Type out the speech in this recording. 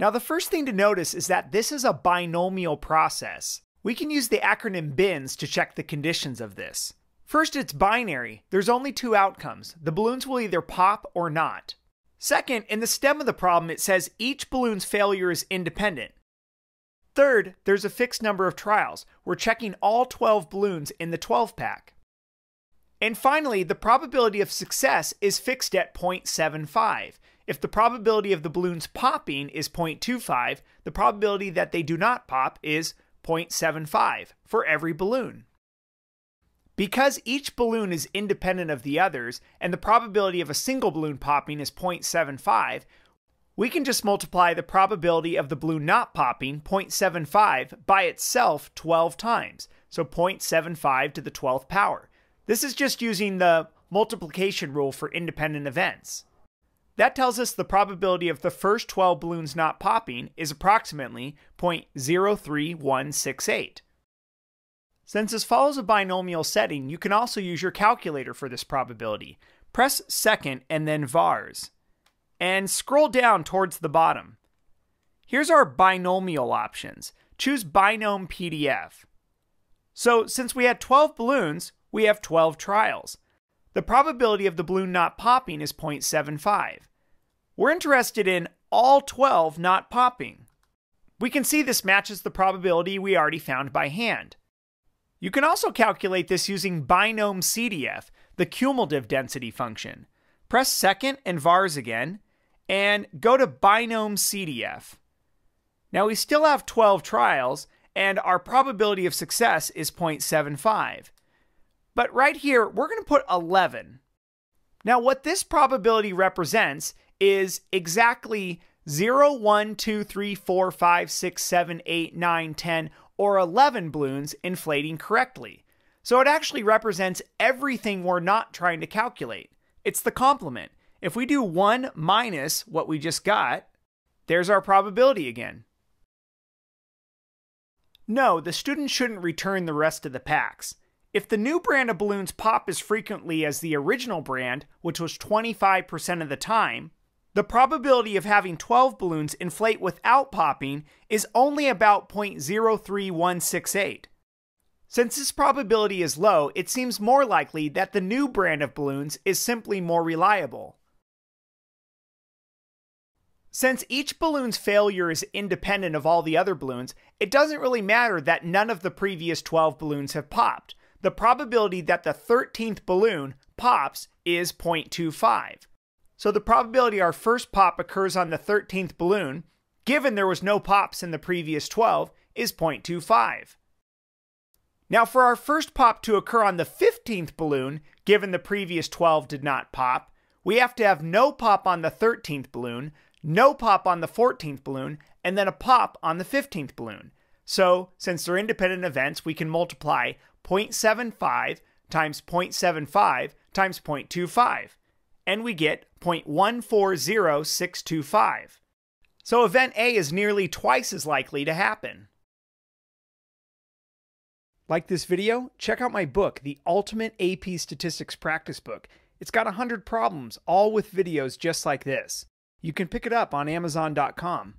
Now, the first thing to notice is that this is a binomial process. We can use the acronym BINS to check the conditions of this. First, it's binary. There's only two outcomes. The balloons will either pop or not. Second, in the stem of the problem, it says each balloon's failure is independent. Third, there's a fixed number of trials. We're checking all 12 balloons in the 12-pack. And finally, the probability of success is fixed at 0.75. If the probability of the balloons popping is 0.25, the probability that they do not pop is 0.75 for every balloon. Because each balloon is independent of the others, and the probability of a single balloon popping is 0.75, we can just multiply the probability of the balloon not popping, 0.75, by itself 12 times, so 0.75 to the 12th power. This is just using the multiplication rule for independent events. That tells us the probability of the first 12 balloons not popping is approximately 0.03168. Since this follows a binomial setting, you can also use your calculator for this probability. Press second and then vars, and scroll down towards the bottom. Here's our binomial options. Choose binompdf. So since we had 12 balloons, we have 12 trials. The probability of the balloon not popping is 0.75. We're interested in all 12 not popping. We can see this matches the probability we already found by hand. You can also calculate this using binomcdf, the cumulative density function. Press second and vars again, and go to binomcdf. Now we still have 12 trials, and our probability of success is 0.75. But right here, we're going to put 11. Now, what this probability represents is exactly 0, 1, 2, 3, 4, 5, 6, 7, 8, 9, 10, or 11 balloons inflating correctly. So it actually represents everything we're not trying to calculate. It's the complement. If we do 1 minus what we just got, there's our probability again. No, the student shouldn't return the rest of the packs. If the new brand of balloons pop as frequently as the original brand, which was 25% of the time, the probability of having 12 balloons inflate without popping is only about 0.03168. Since this probability is low, it seems more likely that the new brand of balloons is simply more reliable. Since each balloon's failure is independent of all the other balloons, it doesn't really matter that none of the previous 12 balloons have popped. The probability that the 13th balloon pops is 0.25. So the probability our first pop occurs on the 13th balloon, given there was no pops in the previous 12, is 0.25. Now for our first pop to occur on the 15th balloon, given the previous 12 did not pop, we have to have no pop on the 13th balloon, no pop on the 14th balloon, and then a pop on the 15th balloon. So since they're independent events, we can multiply 0.75 times 0.75 times 0.25, and we get 0.140625. So event A is nearly twice as likely to happen. Like this video? Check out my book, The Ultimate AP Statistics Practice Book. It's got 100 problems, all with videos just like this. You can pick it up on Amazon.com.